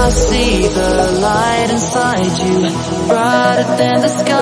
I see the light inside you, brighter than the sky.